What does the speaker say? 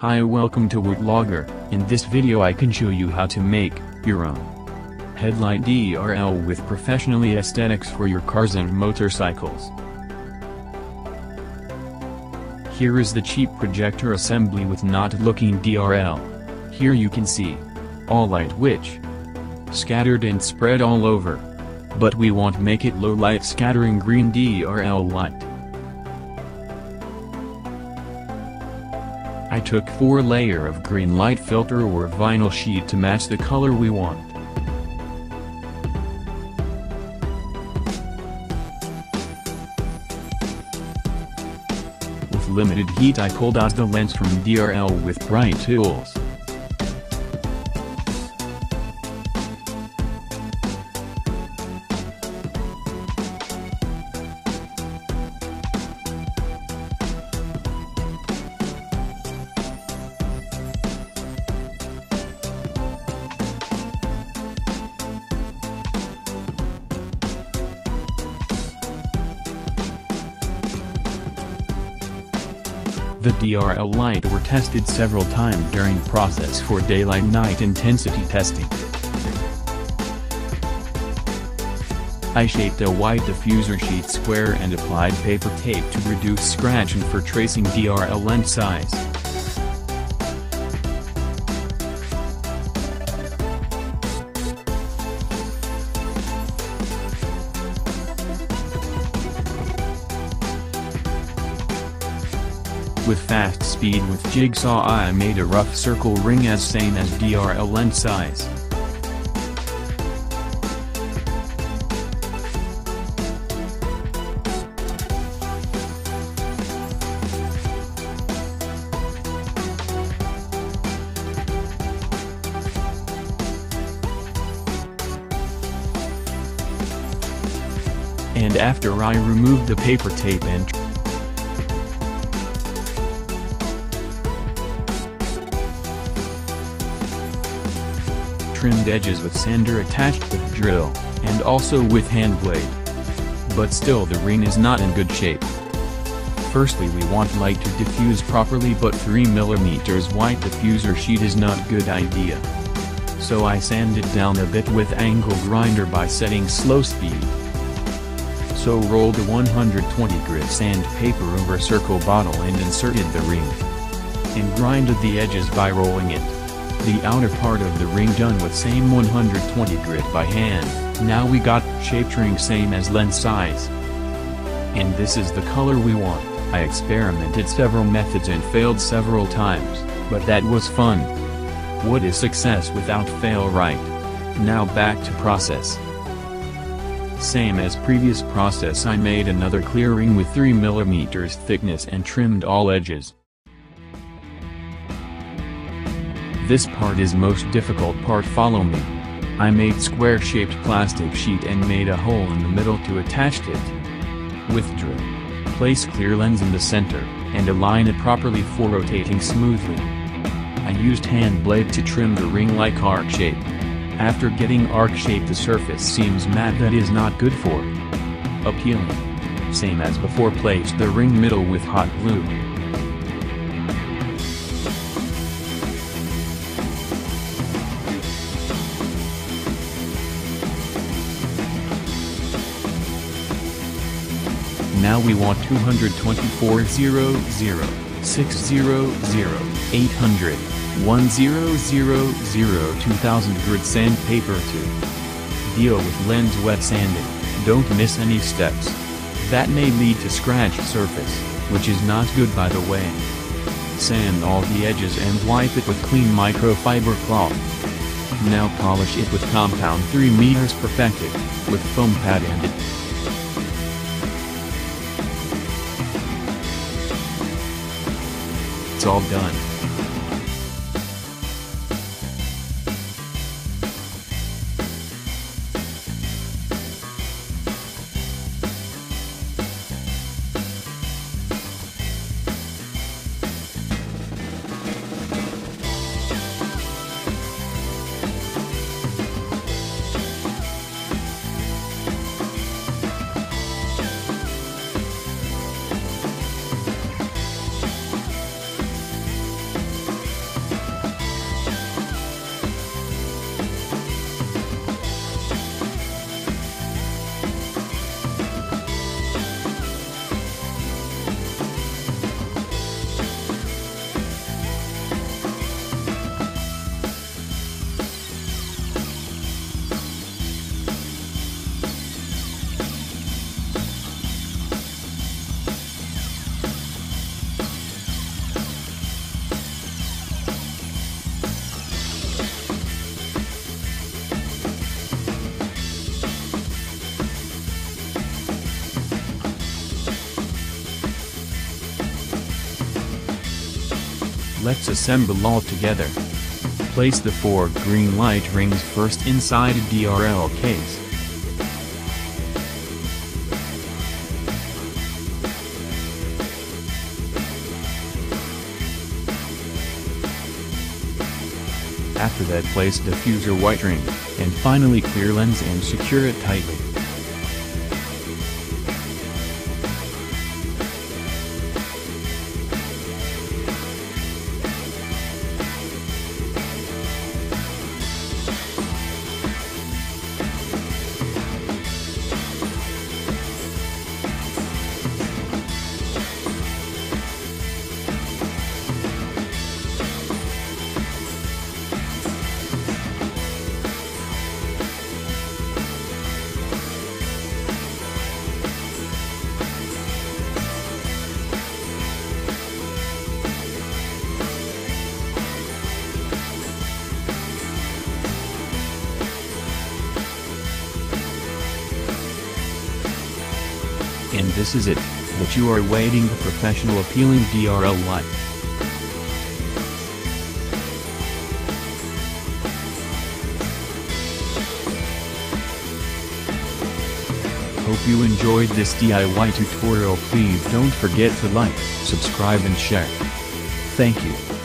Hi, welcome to Wootlogger. In this video I can show you how to make your own headlight DRL with professionally aesthetics for your cars and motorcycles. Here is the cheap projector assembly with not looking DRL. Here you can see all light which scattered and spread all over. But we want to make it low light scattering green DRL light. I took 4 layer of green light filter or vinyl sheet to match the color we want. With limited heat I pulled out the lens from DRL with bright tools. The DRL light were tested several times during process for daylight night intensity testing. I shaped a white diffuser sheet square and applied paper tape to reduce scratching for tracing DRL lens size. With fast speed with jigsaw I made a rough circle ring as same as DRL lens size. And after I removed the paper tape and trimmed edges with sander attached with drill, and also with hand blade. But still the ring is not in good shape. Firstly we want light to diffuse properly, but 3 mm white diffuser sheet is not good idea. So I sanded down a bit with angle grinder by setting slow speed. So rolled the 120 grit sandpaper over circle bottle and inserted the ring. And grinded the edges by rolling it. The outer part of the ring done with same 120 grit by hand. Now we got shaped ring same as lens size. And this is the color we want. I experimented several methods and failed several times, but that was fun. What is success without fail, right? Now back to process. Same as previous process I made another clear ring with 3 mm thickness and trimmed all edges. This part is most difficult part, follow me. I made square shaped plastic sheet and made a hole in the middle to attach it. With drill, place clear lens in the center, and align it properly for rotating smoothly. I used hand blade to trim the ring like arc shape. After getting arc shape the surface seems matte, that is not good for appealing. Same as before place the ring middle with hot glue. Now we want 224 0 600 800 1000 sandpaper to deal with lens wet sanding. Don't miss any steps. That may lead to scratched surface, which is not good by the way. Sand all the edges and wipe it with clean microfiber cloth. Now polish it with compound 3 mm perfected, with foam pad ended. It's all done. Let's assemble all together. Place the four green light rings first inside a DRL case. After that, place diffuser white ring, and finally clear lens and secure it tightly. And this is it, that you are waiting the professional appealing DRL light. Hope you enjoyed this DIY tutorial. Please don't forget to like, subscribe and share. Thank you.